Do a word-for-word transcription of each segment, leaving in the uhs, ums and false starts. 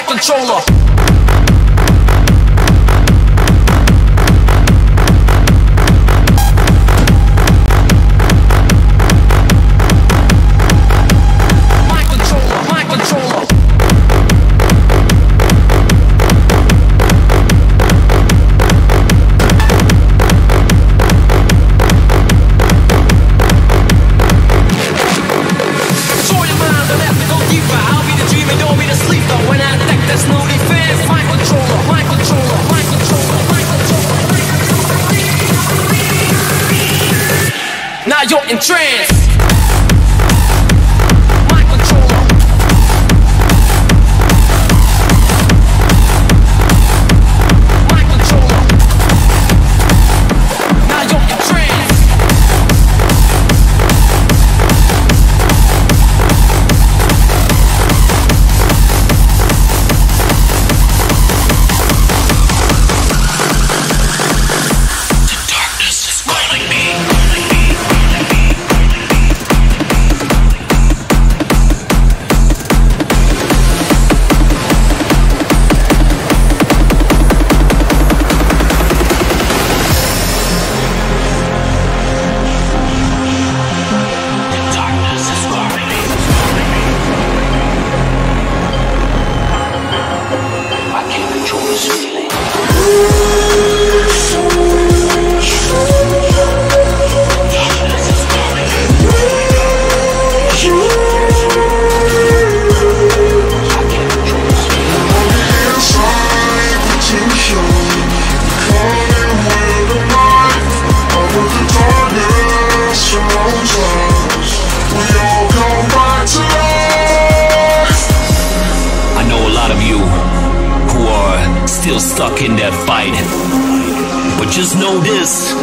flight controller. Now you're in trance. Stuck in that fight, but just know this,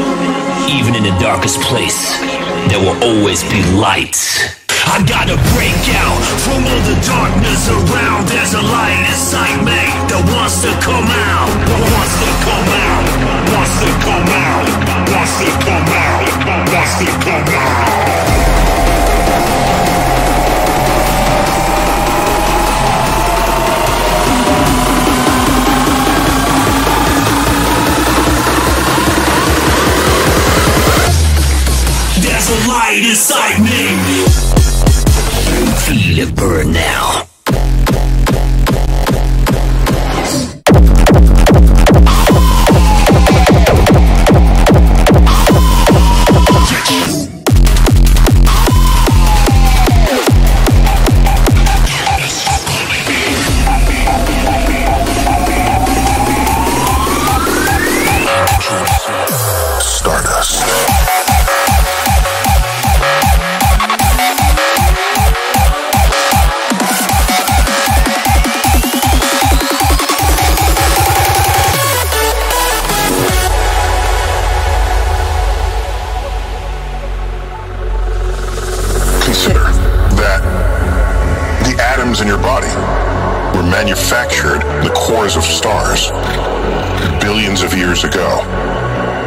even in the darkest place, there will always be light. I gotta break out from all the darkness around. There's a light inside me that wants to come out, wants to come out, wants to come out, wants to come out, wants to come out. There's a light inside me. Feel it burn now. Consider that the atoms in your body were manufactured in the cores of stars billions of years ago.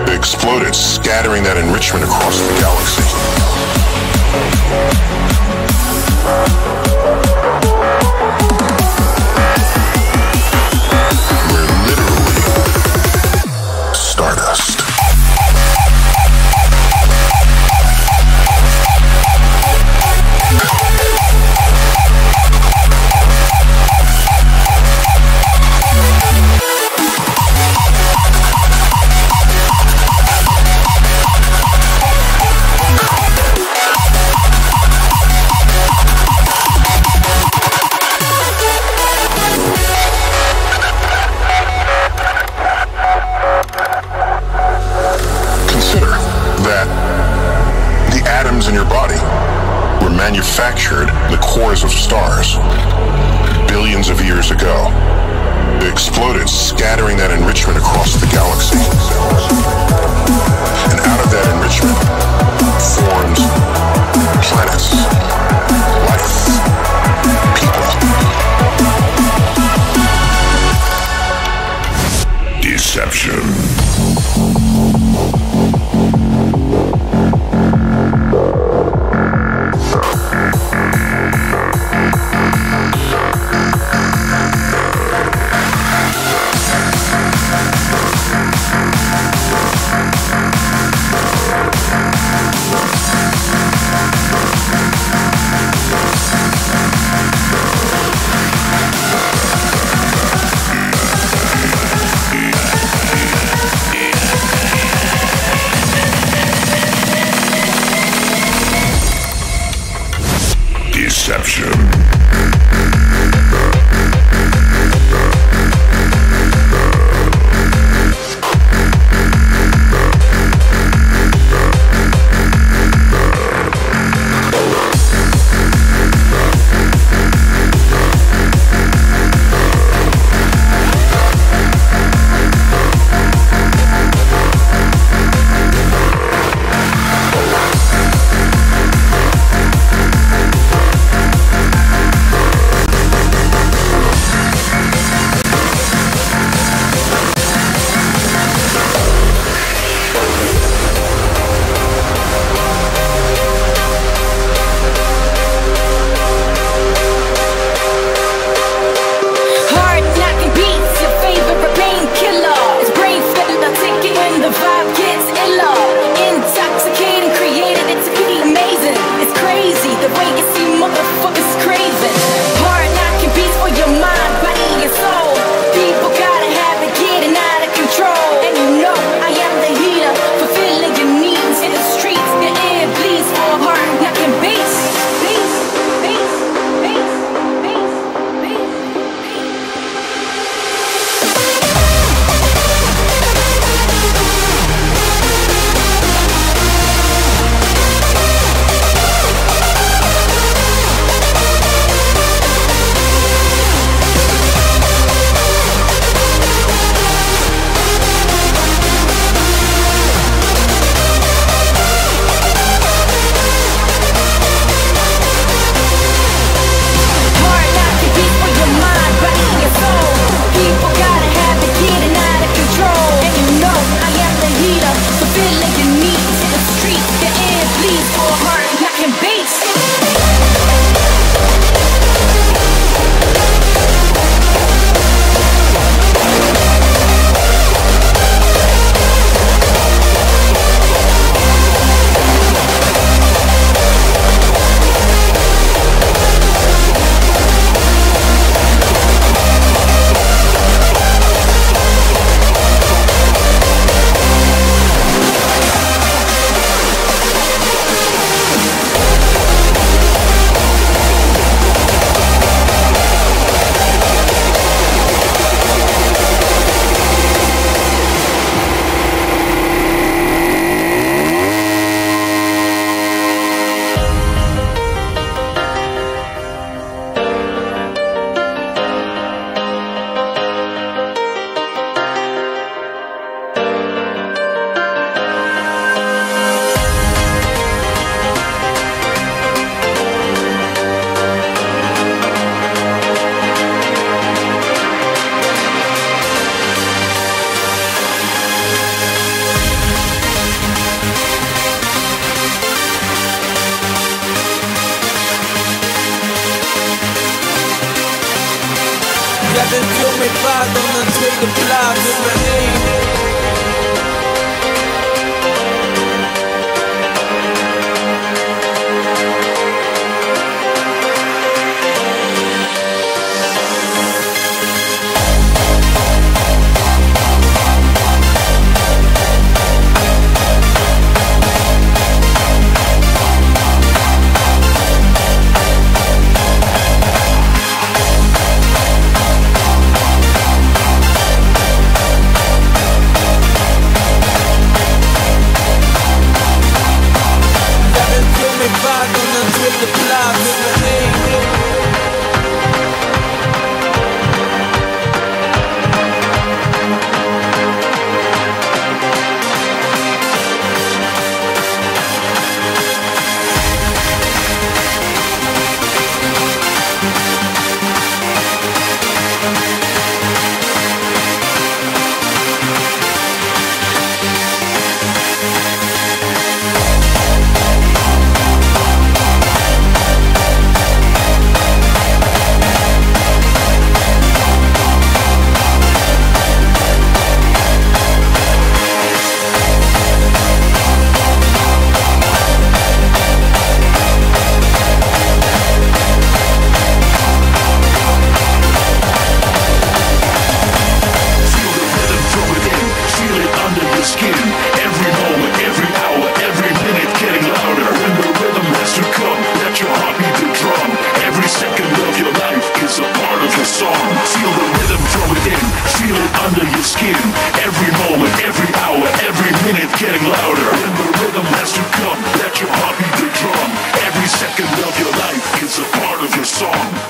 They exploded, scattering that enrichment across the galaxy. We're literally stardust. Manufactured in the cores of stars billions of years ago. It exploded, scattering that enrichment across the galaxy. And out of that enrichment forms planets, life, people. Deception. Thank you. Deception. of your life is a part of your song.